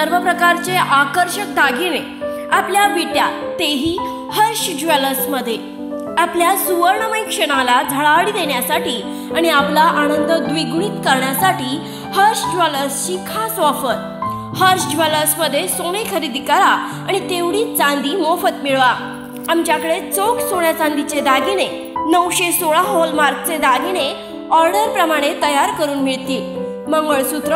सर्व प्रकारचे आकर्षक दागिने आपल्या विट्या, तेही हर्ष ज्वेलर्समध्ये आपल्या सुवर्णमय क्षणाला झळाळी देण्यासाठी आणि आपला आनंद द्विगुणित करण्यासाठी हर्ष ज्वेलर्सची खास ऑफर। हर्ष ज्वेलर्समध्ये सोने खरेदी करा आणि तेवढी चांदी मोफत मिळवा। आमच्याकडे चोख सोन्या चांदीचे दागिने 916 हॉलमार्कचे दागिने ऑर्डर प्रमाणे तयार करून मिळतील। मंगळसूत्र,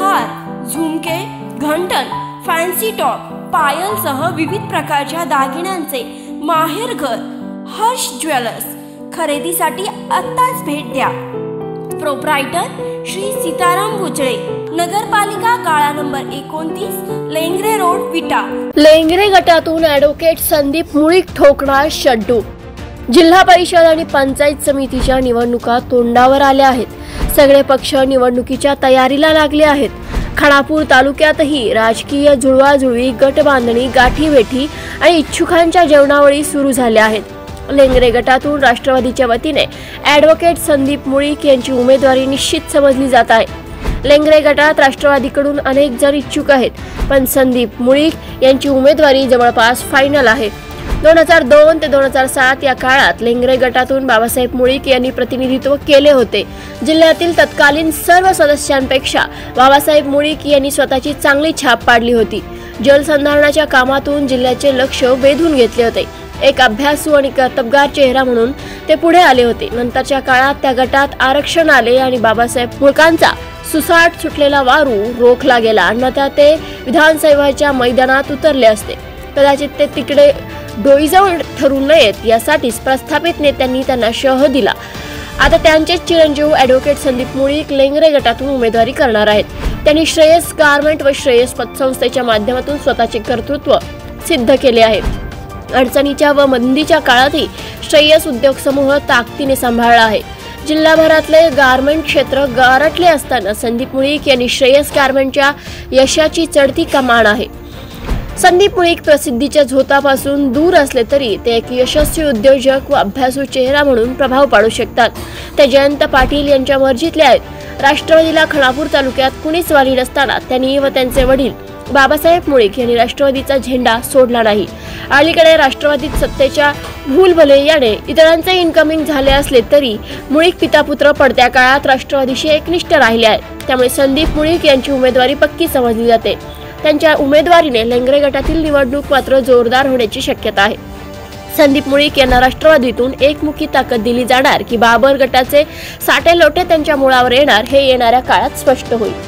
हार, झुमके, घंटन, फॅन्सी टॉप, पायल सह विविध प्रकारच्या दागिन्यांचे माहेरघर हर्ष ज्वेलर्स। खरेदीसाठी आत्ताच भेट द्या। प्रोप्रायटर श्री सीताराम भुजळे, नगरपालिका गाळा नंबर 29, लेंगरे रोड, विटा। लेंगरे गटातून ॲडव्होकेट संदीप मुळीक ठोकणार शड्डू। जिल्हा परिषद आणि पंचायत समितीच्या निवडणुका तोंडावर आल्या आहेत। सगळे पक्ष निवडणुकीच्या तयारीला लागले आहेत। खळापूर तालुक्यातही राजकीय जुळवाजुळवी, गटबांधणी, गाठीभेटी आणि इच्छुकांच्या जेवणावळी सुरू झाल्या आहेत। लेंगरे गटातून राष्ट्रवादीच्या वतीने ॲडव्होकेट संदीप मुळीक यांची उमेदवारी निश्चित समजली जात आहे। लेंगरे गटात राष्ट्रवादीकडून अनेक जण इच्छुक आहेत, पण संदीप मुळीक यांची उमेदवारी जवळपास फायनल आहे। 2002 ते 2007 या काळात लेंगरे गटातून बाबासाहेब मुळक यांनी प्रतिनिधित्व केले होते। जिल्ह्यातील तत्कालीन सर्व सदस्यांपेक्षा बाबासाहेब मुळक यांनी स्वतःची चांगली छाप पाडली होती। जलसंधारणाच्या कामातून जिल्ह्याचे लक्ष वेधून घेतले होते। एक अभ्यासू आणि कर्तबगार चेहरा म्हणून ते पुढे आले होते। नंतरच्या काळात त्या गटात आरक्षण आले आणि बाबासाहेब मुळकांचा सुसाट सुटलेला वारू रोखला गेला, अन्यथा ते विधानसभेच्या मैदानात उतरले असते। कदाचित ते तिकडे डोईजवळ ठरू नयेत यासाठीच प्रस्थापित नेत्यांनी त्यांना शह दिला। आता त्यांचे चिरंजीव ॲडव्होकेट संदीप मुळीक लेंगरे गटातून उमेदवारी करणार आहेत। त्यांनी श्रेयस गारमेंट व श्रेयस पतसंस्थेच्या माध्यमातून स्वतःचे कर्तृत्व सिद्ध केले आहे। अडचणीच्या व मंदीच्या काळातही श्रेयस उद्योग समूह ताकदीने सांभाळला आहे। जिल्हाभरातले गारमेंट क्षेत्र गारटले असताना संदीप मुळीक यांनी श्रेयस गारमेंटच्या यशाची चढती कमान आहे। संदीप मुळीक प्रसिद्धीच्या झोतापासून दूर असले तरी ते एक यशस्वी उद्योजक व अभ्यासू चेहरा म्हणून प्रभाव पाडू शकतात। ते जयंत पाटील यांच्या मर्जीतले आहेत। राष्ट्रवादीला खळापूर तालुक्यात कुणीच वाली नसताना त्यांनी व त्यांचे वडील बाबासाहेब मुळीक यांनी राष्ट्रवादीचा झेंडा सोडला नाही। अलीकडे राष्ट्रवादीत सत्तेच्या भूलभले याने इतरांचे इन्कमिंग झाले असले तरी मुळीक पितापुत्र पडत्या काळात राष्ट्रवादीशी एकनिष्ठ राहिले आहेत। त्यामुळे संदीप मुळीक यांची उमेदवारी पक्की समजली जाते। त्यांच्या उमेदवारीने लेंगरे गटातील निवडणूक मात्र जोरदार होण्याची शक्यता आहे। संदीप मुळीक यांना राष्ट्रवादीतून एकमुखी ताकद दिली जाणार की बाबर गटाचे साटेलोटे त्यांच्या मुळावर येणार हे येणाऱ्या काळात स्पष्ट होईल।